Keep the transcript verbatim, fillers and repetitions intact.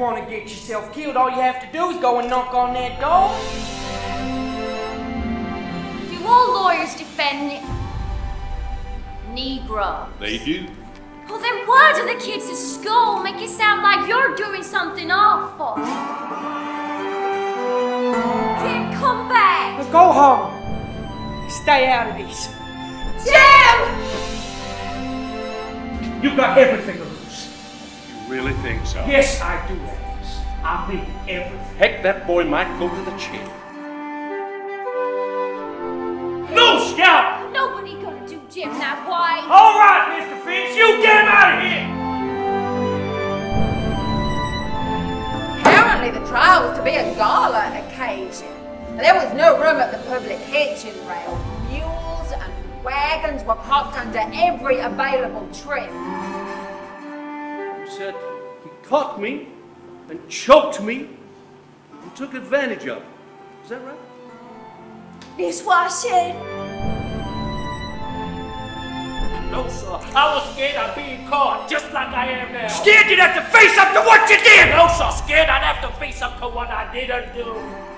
want to get yourself killed, all you have to do is go and knock on that door. Do all lawyers defend Negroes? They do. Well, then why do the kids at school make it sound like you're doing something awful? Jim, come back! Let's go home. Stay out of this. Jim! You've got everything to lose. You really think so? Yes, I do, Atticus. I mean everything. Heck, that boy might go to the chair. No, Scout! Nobody gonna do Jim that way. All right, Mister Finch, you get him out of here! Apparently the trial was to be a gala occasion. There was no room at the public hitching rail. Mules and wagons were parked under every available tree. He said he caught me and choked me and took advantage of me. Is that right? That's what I said. No, sir. I was scared of being caught, just like I am now. Scared you'd have to face up to what you did! No, sir. Scared I'd have to face up to what I didn't do.